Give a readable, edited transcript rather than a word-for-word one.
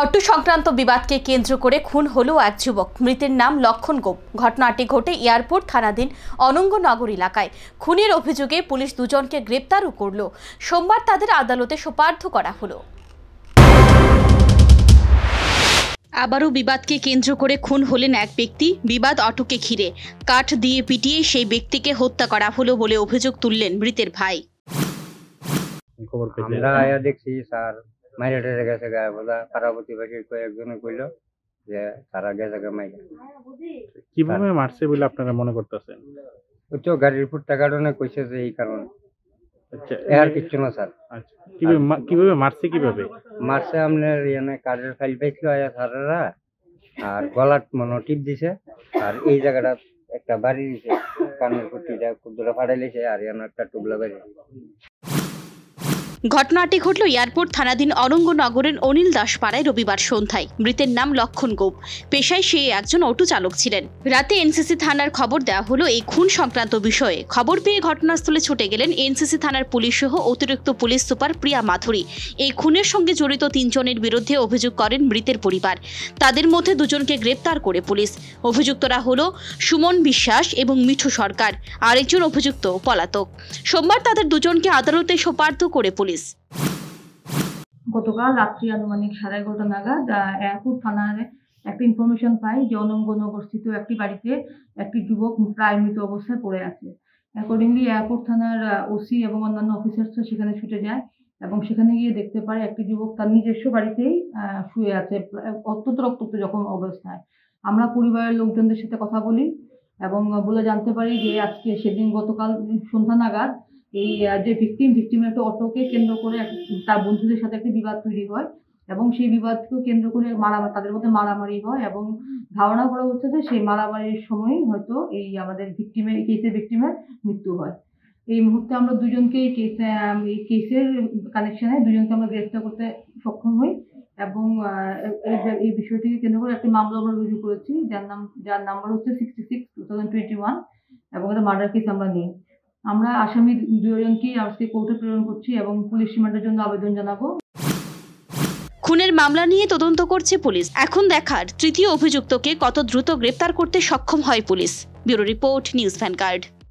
Auto সংক্রান্ত বিবাদকে কেন্দ্র করে খুন হলো এক যুবক। মৃতের নাম লক্ষণ গোপ। ঘটনাটি ঘটে এয়ারপোর্ট থানাধীন অনঙ্গনগর এলাকায়। খুনের অভিযোগে পুলিশ দুজনকে গ্রেপ্তারও করল। সোমবার তাদের আদালতে সোপার্দ করা হলো। আবারও বিবাদকে কেন্দ্র করে খুন হলেন এক ব্যক্তি। বিবাদ অটোকে ঘিরে কাঠ দিয়ে পিটিয়ে সেই ব্যক্তিকে হত্যা করা হলো বলে অভিযোগ তুললেন মৃতের ভাই। আমরা আয়া দেখছি স্যার মাইরে টেরে গেছে গায়ে বোঝা পারাবতী ভাষীর কয়েকজনে কইল যে তারা গেছে গা মাইরে। কিভাবে মারছে বলে আপনারা মনে করতেছেন? ওই তো গাড়ির ফুটটা কারণে কইছে যে এই কারণে। আচ্ছা, এর কিচ্ছু না স্যার। আচ্ছা, কিভাবে মারছে? কিভাবে মারছে আপনার এনে কাজের ফাইল পাইছিল আয়া স্যাররা, আর গলাট মনো টিপ দিছে, আর এই জায়গাটা একটা বাড়ি দিছে, কানের ফুটিটা খুব দূরে ফাটাইছে, আর এনে একটা টুবলা বাড়ি। ঘটনাটি ঘটল এয়ারপোর্ট থানাধীন অনঙ্গনগরের অনিল দাস পাড়ায় রবিবার সন্ধ্যায়। মৃতের নাম লক্ষণ গোপ। পেশায় সে একজন অটো চালক ছিলেন। রাতে এনসিসি থানার খবর দেওয়া হলো এই খুন সংক্রান্ত বিষয়ে। খবর পেয়ে ঘটনাস্থলে ছুটে গেলেন এনসিসি থানার পুলিশ সহ অতিরিক্ত পুলিশ সুপার প্রিয়া মাধুরী। এই খুনের সঙ্গে জড়িত তিনজনের বিরুদ্ধে অভিযোগ করেন মৃতের পরিবার। তাদের মধ্যে দুজনকে গ্রেপ্তার করে পুলিশ। অভিযুক্তরা হলো সুমন বিশ্বাস এবং মিঠু সরকার। আরেকজন অভিযুক্ত পলাতক। সোমবার তাদের দুজনকে আদালতে সোপার্দ করে পুলিশ। গতকাল রাত্রি আনুমানিক 11:30 নাগাদ এয়ারপোর্ট থানার একটা ইনফরমেশন পাই যে অনঙ্গনগরস্থিত একটি বাড়িতে একটি যুবক প্রায় মৃত অবস্থায় পড়ে আছে। অ্যাকর্ডিংলি এয়ারপোর্ট থানার ওসি এবং অন্যান্য অফিসার্সরা সেখানে ছুটে যায় এবং সেখানে গিয়ে দেখতে পারে একটি যুবক তার নিজস্ব বাড়িতেই শুয়ে আছে অত্যন্ত রক্তাক্ত জখম অবস্থায়। আমরা পরিবারের লোকজনদের সাথে কথা বলি এবং বলে জানতে পারি যে আজকে সেদিন গতকাল সন্ধ্যা নাগাদ এই যে ভিকটিমের একটা অটোকে কেন্দ্র করে তার বন্ধুদের সাথে একটি বিবাদ তৈরি হয় এবং সেই বিবাদকে কেন্দ্র করে তাদের মধ্যে মারামারি হয় এবং ধারণা করা হচ্ছে যে সেই মারামারির সময় হয়তো এই আমাদের কেসের ভিকটিমের মৃত্যু হয়। এই মুহূর্তে আমরা দুজনকে এই কেসের কানেকশনে দুজনকে আমরা গ্রেফতার করতে সক্ষম হই এবং এই বিষয়টিকে কেন্দ্র করে একটি মামলা আমরা রুজু করেছি যার নাম্বার হচ্ছে 66/2021 এবং একটা মার্ডার কেস আমরা নিই। আমরা আসামি দুজনকেই আজকে কোর্টে প্রেরণ করছি এবং পুলিশ রিমান্ডের জন্য আবেদন জানাবো। খুনের মামলা নিয়ে তদন্ত করছে পুলিশ। এখন দেখার তৃতীয় অভিযুক্তকে কত দ্রুত গ্রেপ্তার করতে সক্ষম হয় পুলিশ। Bureau report, news vanguard.